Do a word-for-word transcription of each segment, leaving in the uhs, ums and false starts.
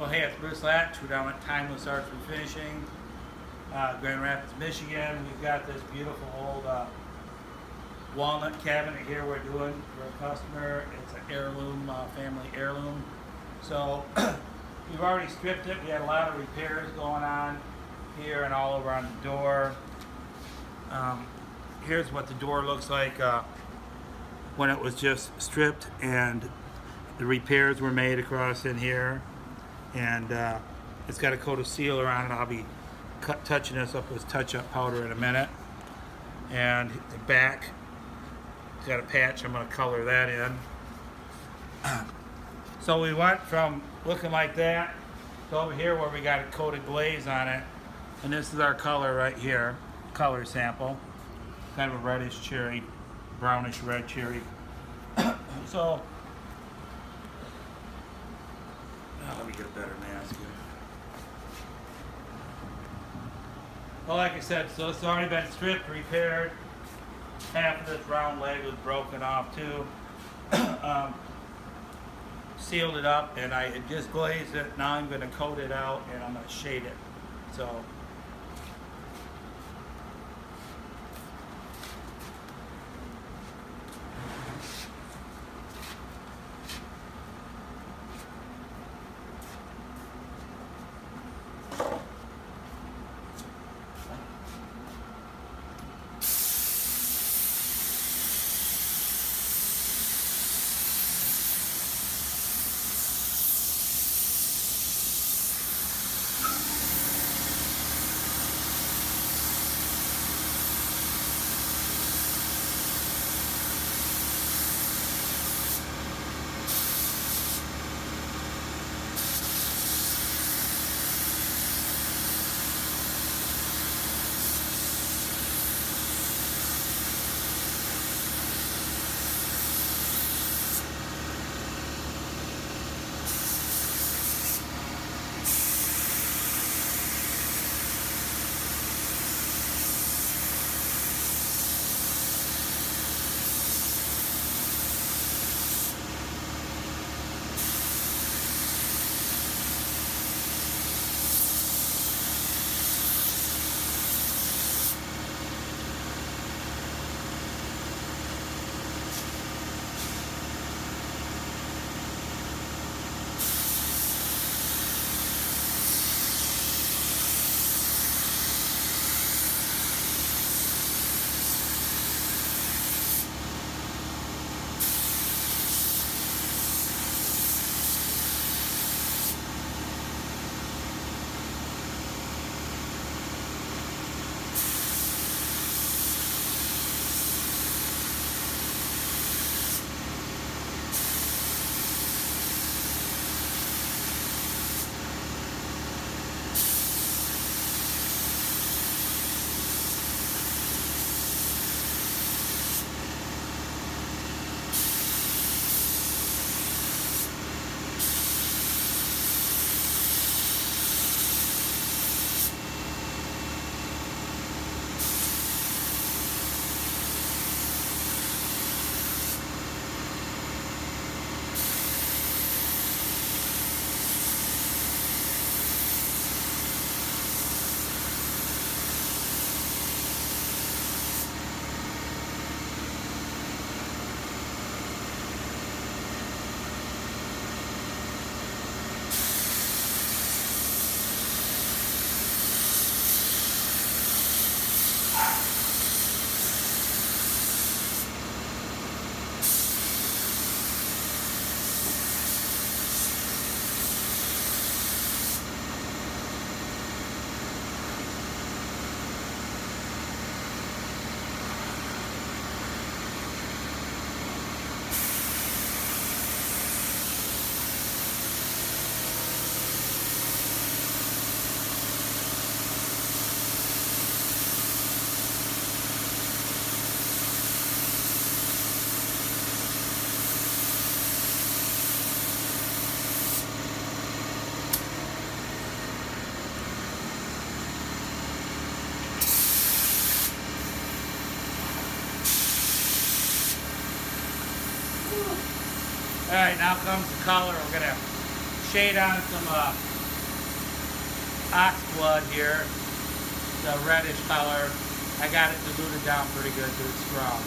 Well, hey, it's Bruce Latch. We're down at Timeless Arts and Finishing, uh, Grand Rapids, Michigan. We've got this beautiful old uh, walnut cabinet here we're doing for a customer. It's an heirloom, uh, family heirloom. So we've already stripped it. We had a lot of repairs going on here and all over on the door. Um, here's what the door looks like uh, when it was just stripped, and the repairs were made across in here. And uh, it's got a coat of sealer on it. I'll be cut, touching this up with touch-up powder in a minute. And the back, it's got a patch. I'm going to color that in. So we went from looking like that to over here where we got a coated glaze on it. And this is our color right here, color sample. Kind of a reddish cherry, brownish red cherry. So. Let me get a better mask here. Well, like I said, so it's already been stripped, repaired. Half of this round leg was broken off too. um, sealed it up, and I just glazed it. Now I'm going to coat it out, and I'm going to shade it. So. All right, now comes the color. We're gonna shade on some uh, ox blood here, the reddish color. I got it diluted down pretty good to its strong.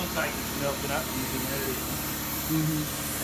Looks like it's melted up from the humidity. Mm-hmm.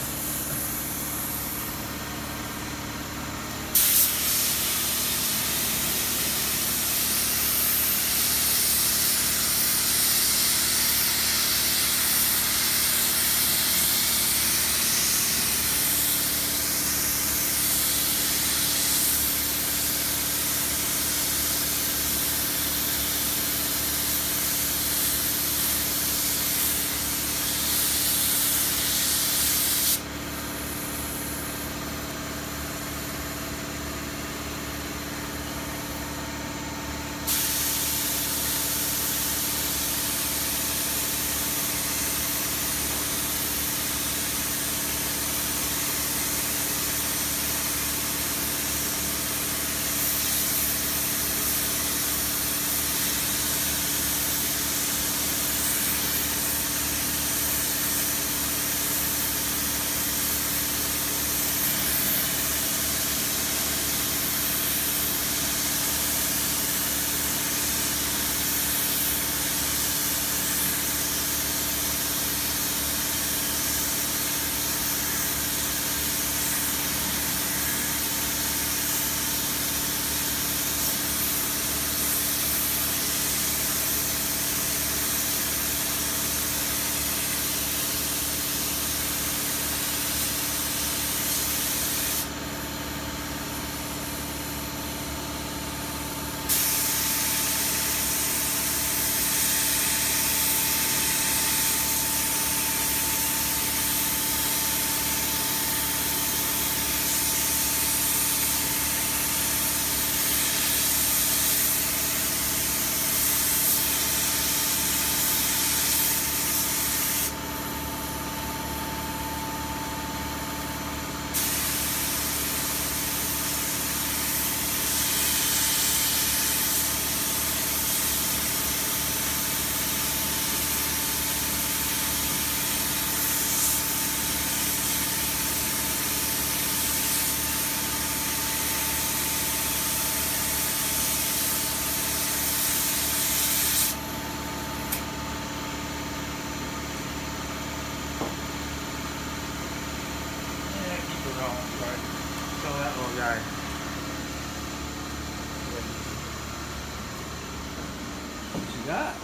That.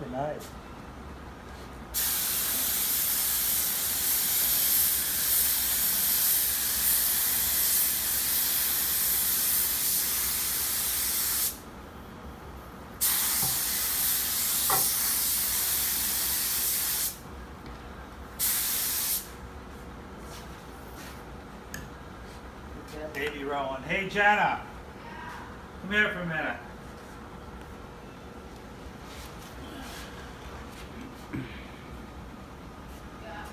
looking nice. Baby rolling. Hey, Jenna. Come here for a minute. Yeah.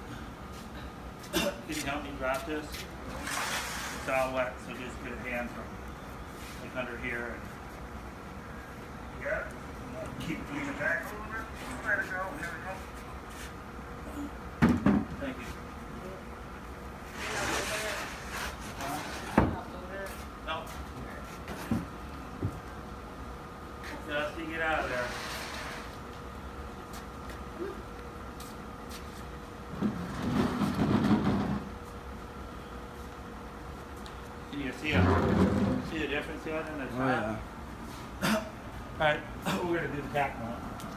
Can you help me drop this? It's all wet, so just get a hand from like under here. And yeah. Keep doing it back a little bit. There we go. There we go. Thank you. Get out of there. Can you see, a, see the difference in the top? Oh, yeah. All right, we're going to do the back one.